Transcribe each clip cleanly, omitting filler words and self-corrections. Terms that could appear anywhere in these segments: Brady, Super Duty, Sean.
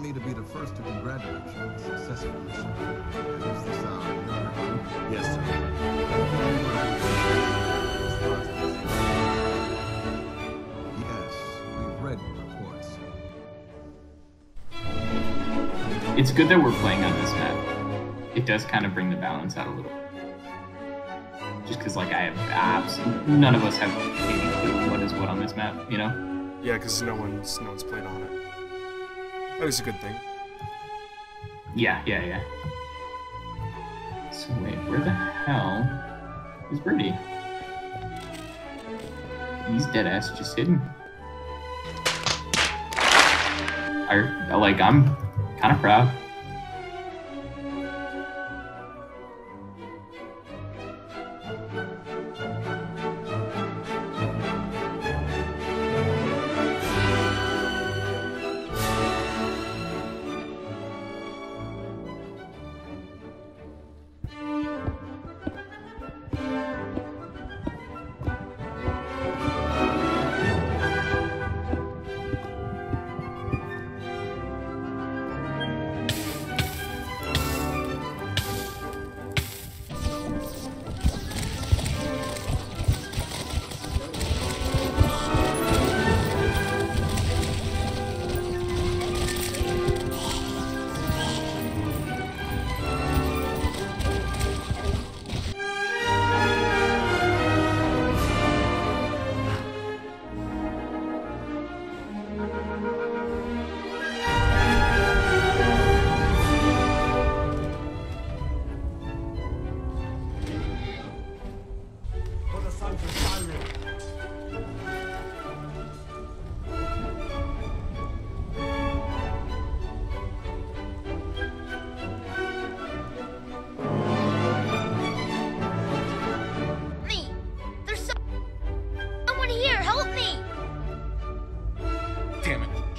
me to be the first to congratulate you on a successful mission. Is this your... Yes, sir. Yes, we've read the reports. It's good that we're playing on this map. It does kind of bring the balance out a little. Just because, like, I have apps, none of us have any clue what is what on this map, you know? Yeah, because no one's played on it. That is a good thing. Yeah. So wait, where the hell is Brady? He's dead ass just hidden. I'm kind of proud.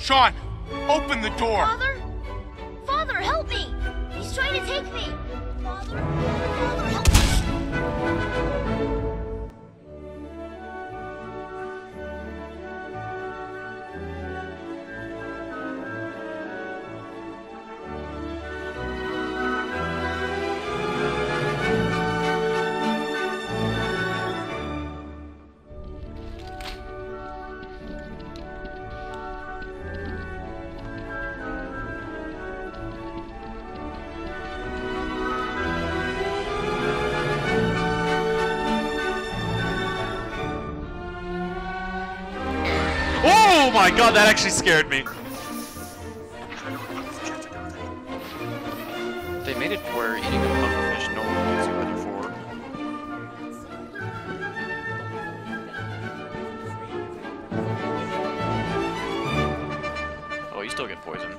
Sean, open the door! Father? Father, help me! He's trying to take me! Father? Father, help Oh my god, that actually scared me. They made it where eating a pufferfish no one knows you whether for. Oh, you still get poisoned.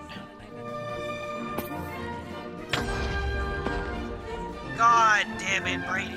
God damn it, Brady.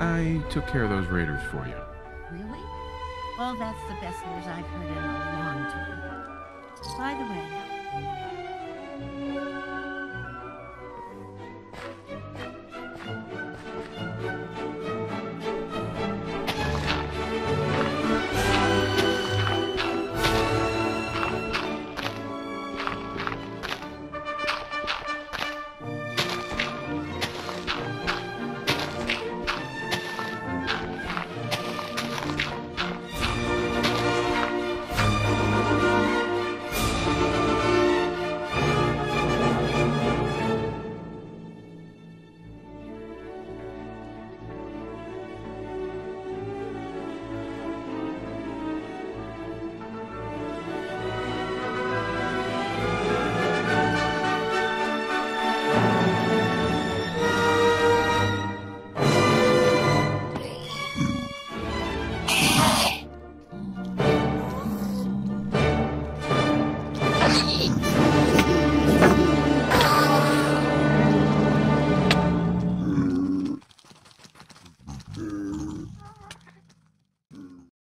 I took care of those raiders for you. Really? Well, that's the best news I've heard in a long time. By the